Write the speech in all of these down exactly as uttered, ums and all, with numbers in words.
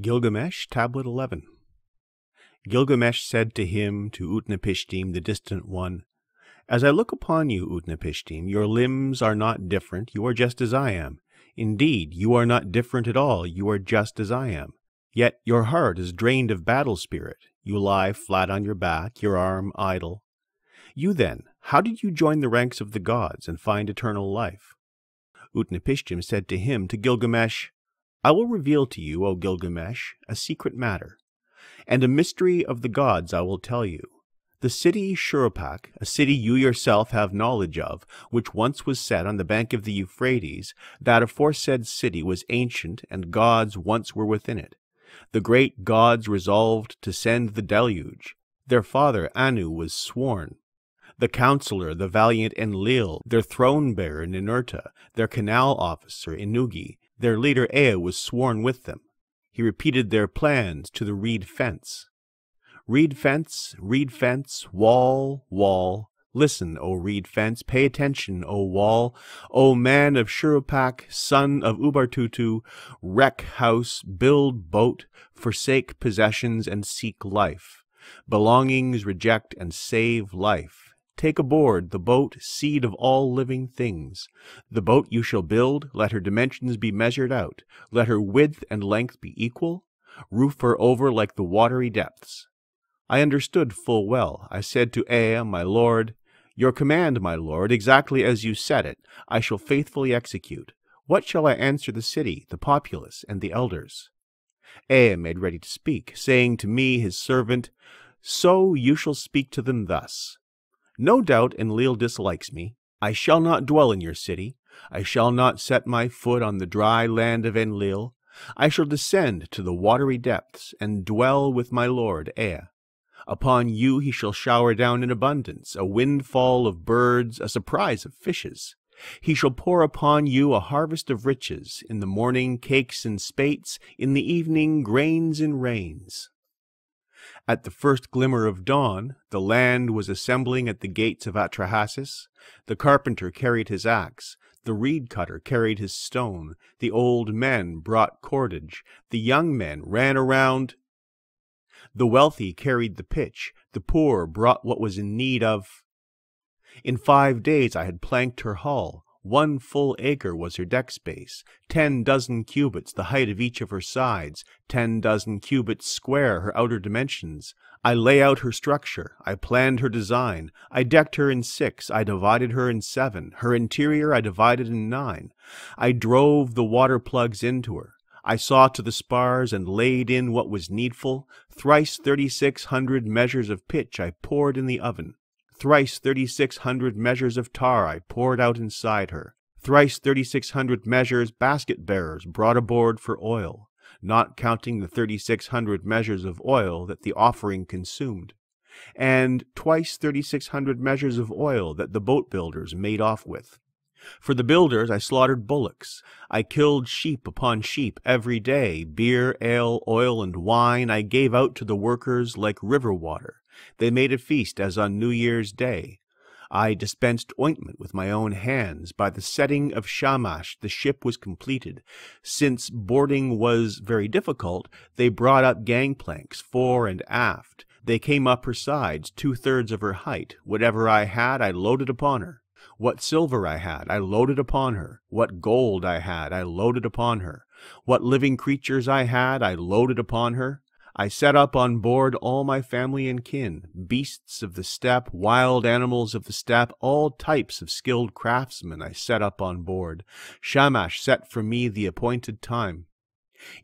Gilgamesh, Tablet eleven. Gilgamesh said to him, to Utnapishtim, the distant one, "As I look upon you, Utnapishtim, your limbs are not different, you are just as I am. Indeed, you are not different at all, you are just as I am. Yet your heart is drained of battle spirit, you lie flat on your back, your arm idle. You then, how did you join the ranks of the gods and find eternal life?" Utnapishtim said to him, to Gilgamesh, "I will reveal to you, O Gilgamesh, a secret matter, and a mystery of the gods I will tell you. The city Shuruppak, a city you yourself have knowledge of, which once was set on the bank of the Euphrates, that aforesaid city was ancient, and gods once were within it. The great gods resolved to send the deluge. Their father Anu was sworn. The counselor, the valiant Enlil, their throne-bearer Ninurta, their canal officer Inugi, their leader Ea was sworn with them. He repeated their plans to the reed fence. Reed fence, reed fence, wall, wall. Listen, O reed fence, pay attention, O wall. O man of Shuruppak, son of Ubartutu, wreck house, build boat, forsake possessions and seek life. Belongings reject and save life. Take aboard the boat, seed of all living things. The boat you shall build, let her dimensions be measured out, let her width and length be equal, roof her over like the watery depths. I understood full well. I said to Ea, my lord, 'Your command, my lord, exactly as you said it, I shall faithfully execute. What shall I answer the city, the populace, and the elders?' Ea made ready to speak, saying to me, his servant, 'So you shall speak to them thus. No doubt Enlil dislikes me. I shall not dwell in your city. I shall not set my foot on the dry land of Enlil. I shall descend to the watery depths and dwell with my lord Ea. Upon you he shall shower down in abundance, a windfall of birds, a surprise of fishes. He shall pour upon you a harvest of riches, in the morning cakes in spates, in the evening grains in rains.' At the first glimmer of dawn, the land was assembling at the gates of Atrahasis. The carpenter carried his axe, the reed-cutter carried his stone, the old men brought cordage, the young men ran around. The wealthy carried the pitch, the poor brought what was in need of. In five days I had planked her hull. One full acre was her deck space, ten dozen cubits the height of each of her sides, ten dozen cubits square her outer dimensions. I lay out her structure, I planned her design, I decked her in six, I divided her in seven, her interior I divided in nine. I drove the water plugs into her. I saw to the spars and laid in what was needful. Thrice thirty-six hundred measures of pitch I poured in the oven. Thrice thirty-six hundred measures of tar I poured out inside her. Thrice thirty-six hundred measures basket-bearers brought aboard for oil, not counting the thirty-six hundred measures of oil that the offering consumed, and twice thirty-six hundred measures of oil that the boat-builders made off with. For the builders I slaughtered bullocks. I killed sheep upon sheep every day. Beer, ale, oil, and wine I gave out to the workers like river water. They made a feast as on New Year's Day. I dispensed ointment with my own hands. By the setting of Shamash the ship was completed. Since boarding was very difficult, they brought up gangplanks fore and aft. They came up her sides, two-thirds of her height. Whatever I had I loaded upon her. What silver I had I loaded upon her. What gold I had I loaded upon her. What living creatures I had I loaded upon her. I set up on board all my family and kin, beasts of the steppe, wild animals of the steppe, all types of skilled craftsmen I set up on board. Shamash set for me the appointed time.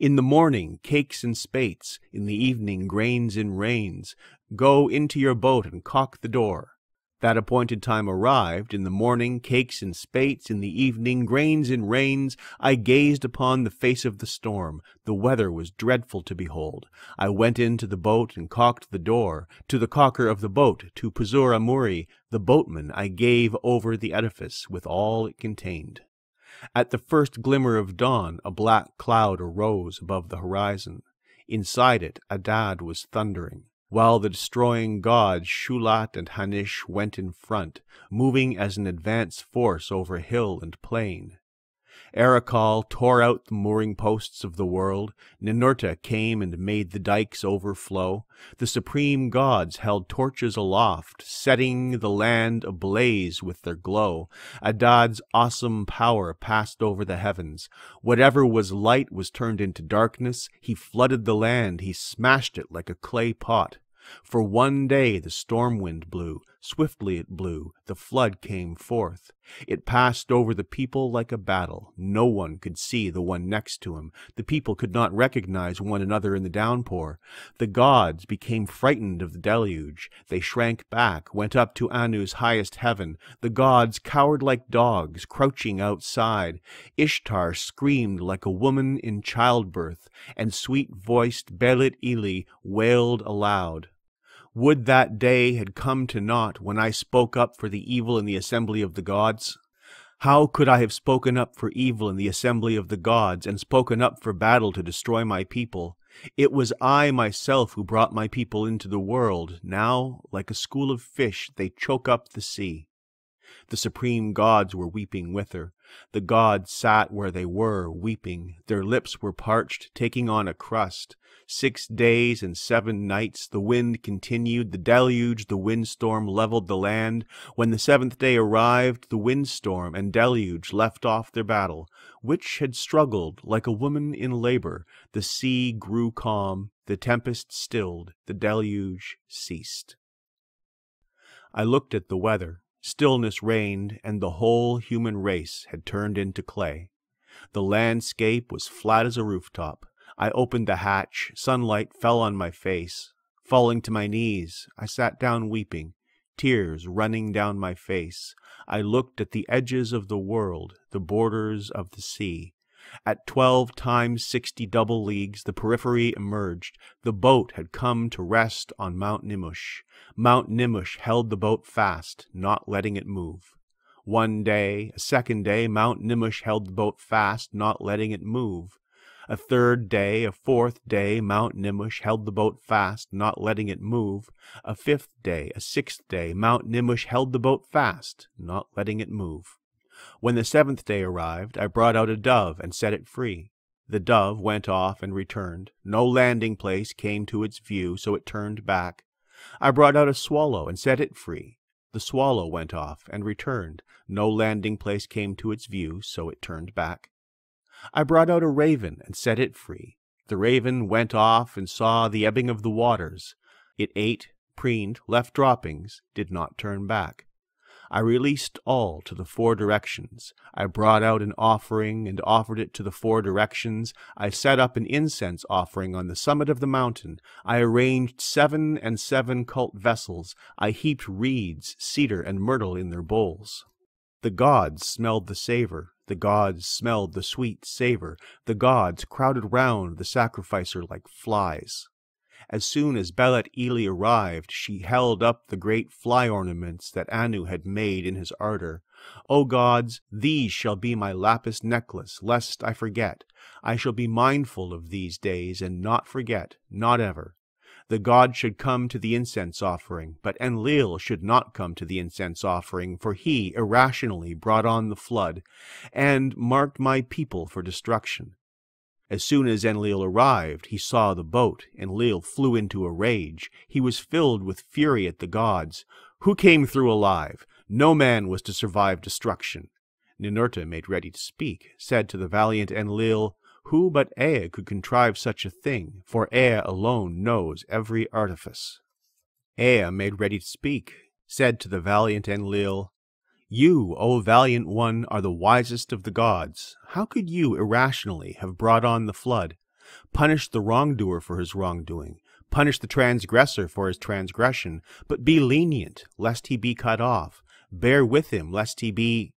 In the morning cakes in spates, in the evening grains in rains. Go into your boat and cock the door. That appointed time arrived. In the morning cakes in spates, in the evening grains in rains. I gazed upon the face of the storm. The weather was dreadful to behold. I went into the boat and cocked the door. To the cocker of the boat, to Puzur-Amuri, the boatman, I gave over the edifice with all it contained. At the first glimmer of dawn, a black cloud arose above the horizon. Inside it, Adad was thundering, while the destroying gods Shulat and Hanish went in front, moving as an advance force over hill and plain. Erakal tore out the mooring posts of the world. Ninurta came and made the dikes overflow. The supreme gods held torches aloft, setting the land ablaze with their glow. Adad's awesome power passed over the heavens. Whatever was light was turned into darkness. He flooded the land. He smashed it like a clay pot. For one day the storm wind blew, swiftly it blew, the flood came forth. It passed over the people like a battle. No one could see the one next to him. The people could not recognize one another in the downpour. The gods became frightened of the deluge. They shrank back, went up to Anu's highest heaven. The gods cowered like dogs, crouching outside. Ishtar screamed like a woman in childbirth, and sweet-voiced Belet-ili wailed aloud. Would that day had come to naught when I spoke up for the evil in the assembly of the gods! How could I have spoken up for evil in the assembly of the gods, and spoken up for battle to destroy my people? It was I myself who brought my people into the world. Now, like a school of fish, they choke up the sea. The supreme gods were weeping with her. The gods sat where they were, weeping. Their lips were parched, taking on a crust. Six days and seven nights the wind continued, the deluge, the windstorm leveled the land. When the seventh day arrived, the windstorm and deluge left off their battle. Which had struggled like a woman in labor. The sea grew calm, the tempest stilled, the deluge ceased. I looked at the weather. Stillness reigned, and the whole human race had turned into clay. The landscape was flat as a rooftop. I opened the hatch. Sunlight fell on my face. Falling to my knees, I sat down weeping, tears running down my face. I looked at the edges of the world, the borders of the sea. At twelve times sixty double leagues, the periphery emerged. The boat had come to rest on Mount Nimush. Mount Nimush held the boat fast, not letting it move. One day, a second day, Mount Nimush held the boat fast, not letting it move. A third day, a fourth day, Mount Nimush held the boat fast, not letting it move. A fifth day, a sixth day, Mount Nimush held the boat fast, not letting it move. When the seventh day arrived, I brought out a dove and set it free. The dove went off and returned. No landing place came to its view, so it turned back. I brought out a swallow and set it free. The swallow went off and returned. No landing place came to its view, so it turned back. I brought out a raven and set it free. The raven went off and saw the ebbing of the waters. It ate, preened, left droppings, did not turn back. I released all to the four directions. I brought out an offering and offered it to the four directions. I set up an incense offering on the summit of the mountain. I arranged seven and seven cult vessels. I heaped reeds, cedar, and myrtle in their bowls. The gods smelled the savor. The gods smelled the sweet savor. The gods crowded round the sacrificer like flies. As soon as Belet-ili arrived, she held up the great fly ornaments that Anu had made in his ardor. O gods, these shall be my lapis necklace, lest I forget. I shall be mindful of these days, and not forget, not ever. The god should come to the incense offering, but Enlil should not come to the incense offering, for he irrationally brought on the flood, and marked my people for destruction. As soon as Enlil arrived, he saw the boat. Enlil flew into a rage. He was filled with fury at the gods. Who came through alive? No man was to survive destruction. Ninurta made ready to speak, said to the valiant Enlil, Who but Ea could contrive such a thing? For Ea alone knows every artifice. Ea made ready to speak, said to the valiant Enlil, You, O valiant one, are the wisest of the gods. How could you irrationally have brought on the flood? Punish the wrongdoer for his wrongdoing. Punish the transgressor for his transgression. But be lenient, lest he be cut off. Bear with him, lest he be...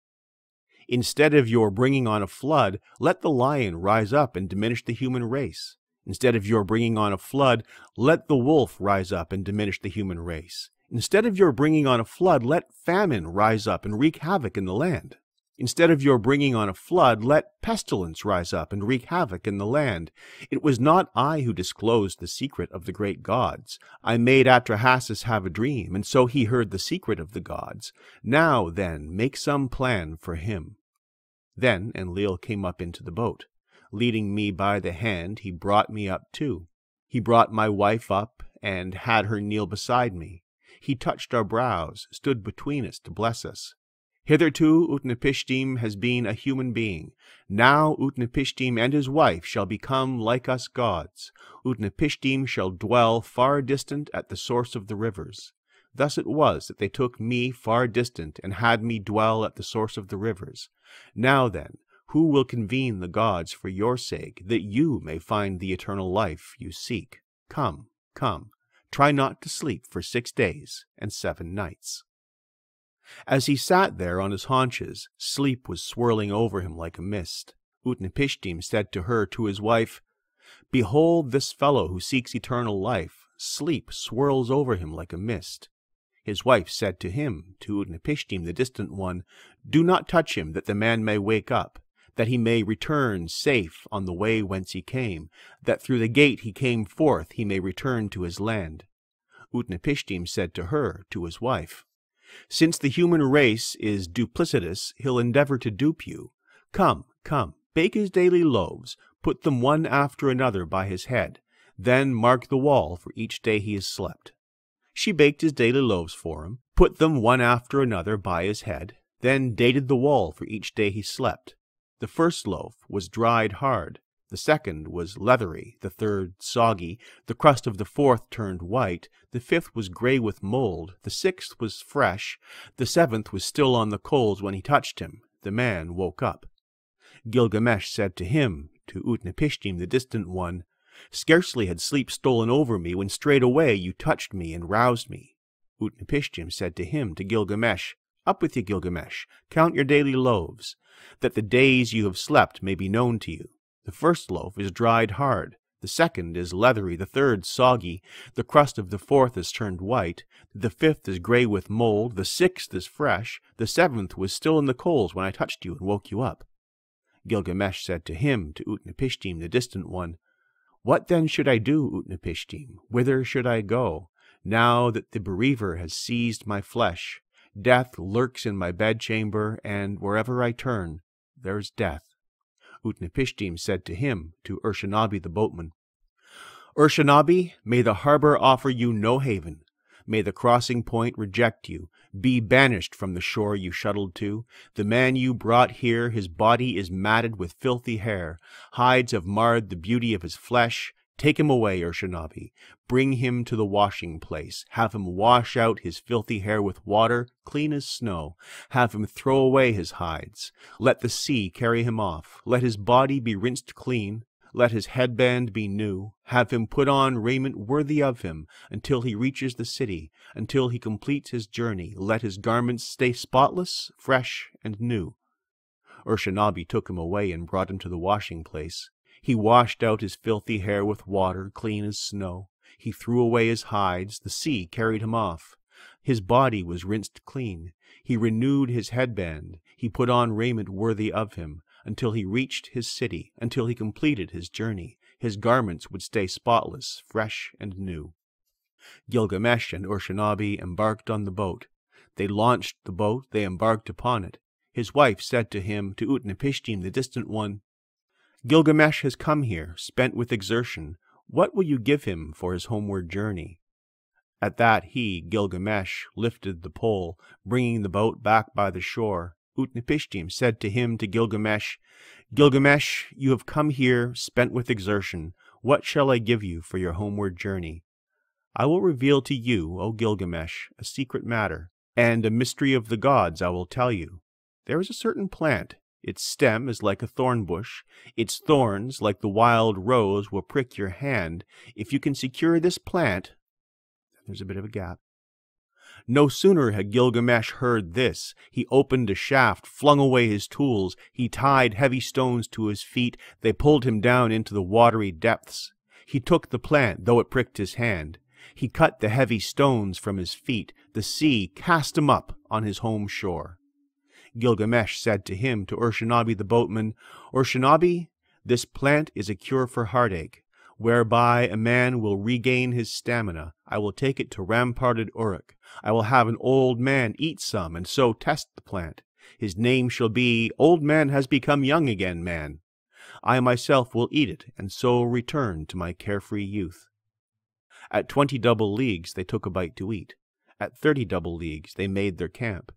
Instead of your bringing on a flood, let the lion rise up and diminish the human race. Instead of your bringing on a flood, let the wolf rise up and diminish the human race. Instead of your bringing on a flood, let famine rise up and wreak havoc in the land. Instead of your bringing on a flood, let pestilence rise up and wreak havoc in the land. It was not I who disclosed the secret of the great gods. I made Atrahasis have a dream, and so he heard the secret of the gods. Now, then, make some plan for him. Then Enlil came up into the boat. Leading me by the hand, he brought me up too. He brought my wife up, and had her kneel beside me. He touched our brows, stood between us to bless us. Hitherto Utnapishtim has been a human being. Now Utnapishtim and his wife shall become like us gods. Utnapishtim shall dwell far distant at the source of the rivers. Thus it was that they took me far distant and had me dwell at the source of the rivers. Now then, who will convene the gods for your sake, that you may find the eternal life you seek? Come, come, try not to sleep for six days and seven nights. As he sat there on his haunches, sleep was swirling over him like a mist. Utnapishtim said to her, to his wife, "Behold this fellow who seeks eternal life. Sleep swirls over him like a mist." His wife said to him, to Utnapishtim the distant one, "Do not touch him, that the man may wake up, that he may return safe on the way whence he came, that through the gate he came forth he may return to his land." Utnapishtim said to her, to his wife, "Since the human race is duplicitous, he'll endeavour to dupe you. Come, come, bake his daily loaves, put them one after another by his head, then mark the wall for each day he has slept." She baked his daily loaves for him, put them one after another by his head, then dated the wall for each day he slept. The first loaf was dried hard, the second was leathery, the third soggy, the crust of the fourth turned white, the fifth was grey with mould, the sixth was fresh, the seventh was still on the coals when he touched him. The man woke up. Gilgamesh said to him, to Utnapishtim the distant one, "Scarcely had sleep stolen over me when straightway you touched me and roused me." Utnapishtim said to him, to Gilgamesh, "Up with you, Gilgamesh, count your daily loaves, that the days you have slept may be known to you. The first loaf is dried hard, the second is leathery, the third soggy, the crust of the fourth is turned white, the fifth is grey with mould, the sixth is fresh, the seventh was still in the coals when I touched you and woke you up." Gilgamesh said to him, to Utnapishtim the distant one, "What then should I do, Utnapishtim? Whither should I go, now that the bereaver has seized my flesh? Death lurks in my bedchamber, and wherever I turn, there's death." Utnapishtim said to him, to Urshanabi the boatman, "Urshanabi, may the harbour offer you no haven. May the crossing point reject you. Be banished from the shore you shuttled to. The man you brought here, his body is matted with filthy hair. Hides have marred the beauty of his flesh. Take him away, Urshanabi. Bring him to the washing place. Have him wash out his filthy hair with water, clean as snow. Have him throw away his hides. Let the sea carry him off. Let his body be rinsed clean. Let his headband be new. Have him put on raiment worthy of him, until he reaches the city, until he completes his journey. Let his garments stay spotless, fresh, and new." Urshanabi took him away and brought him to the washing place. He washed out his filthy hair with water, clean as snow. He threw away his hides, the sea carried him off. His body was rinsed clean. He renewed his headband. He put on raiment worthy of him, until he reached his city, until he completed his journey. His garments would stay spotless, fresh, and new. Gilgamesh and Urshanabi embarked on the boat. They launched the boat, they embarked upon it. His wife said to him, to Utnapishtim the distant one, "Gilgamesh has come here, spent with exertion. What will you give him for his homeward journey?" At that he, Gilgamesh, lifted the pole, bringing the boat back by the shore. Utnapishtim said to him, to Gilgamesh, "Gilgamesh, you have come here, spent with exertion. What shall I give you for your homeward journey?" "I will reveal to you, O Gilgamesh, a secret matter, and a mystery of the gods I will tell you. There is a certain plant. Its stem is like a thorn bush. Its thorns, like the wild rose, will prick your hand. If you can secure this plant..." There's a bit of a gap. No sooner had Gilgamesh heard this, he opened a shaft, flung away his tools, he tied heavy stones to his feet, they pulled him down into the watery depths. He took the plant, though it pricked his hand. He cut the heavy stones from his feet. The sea cast him up on his home shore. Gilgamesh said to him, to Urshanabi the boatman, "Urshanabi, this plant is a cure for heartache, whereby a man will regain his stamina. I will take it to ramparted Uruk. I will have an old man eat some, and so test the plant. His name shall be Old Man Has Become Young Again Man. I myself will eat it, and so return to my carefree youth. At twenty double leagues they took a bite to eat. At thirty double leagues they made their camp.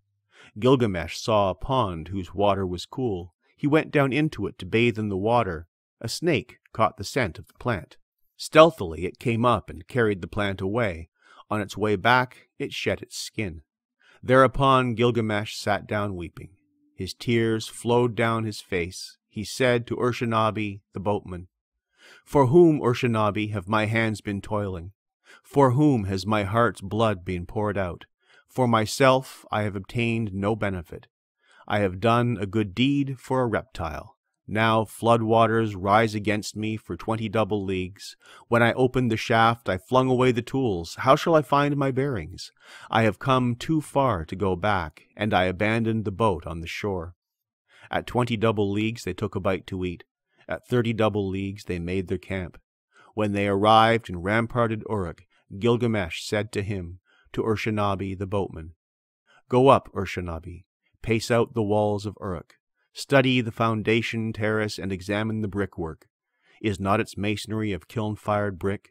Gilgamesh saw a pond whose water was cool. He went down into it to bathe in the water. A snake caught the scent of the plant. Stealthily it came up and carried the plant away. On its way back it shed its skin. Thereupon Gilgamesh sat down weeping. His tears flowed down his face. He said to Urshanabi, the boatman, "For whom, Urshanabi, have my hands been toiling? For whom has my heart's blood been poured out? For myself I have obtained no benefit. I have done a good deed for a reptile. Now flood waters rise against me for twenty double leagues. When I opened the shaft, I flung away the tools. How shall I find my bearings? I have come too far to go back, and I abandoned the boat on the shore." At twenty double leagues they took a bite to eat. At thirty double leagues they made their camp. When they arrived in ramparted Uruk, Gilgamesh said to him, to Urshanabi the boatman, "Go up, Urshanabi, pace out the walls of Uruk. Study the foundation terrace and examine the brickwork. Is not its masonry of kiln-fired brick?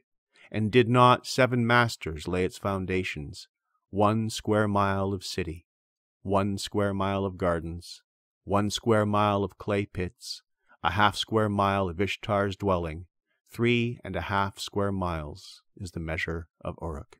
And did not seven masters lay its foundations? One square mile of city, one square mile of gardens, one square mile of clay pits, a half square mile of Ishtar's dwelling. Three and a half square miles is the measure of Uruk."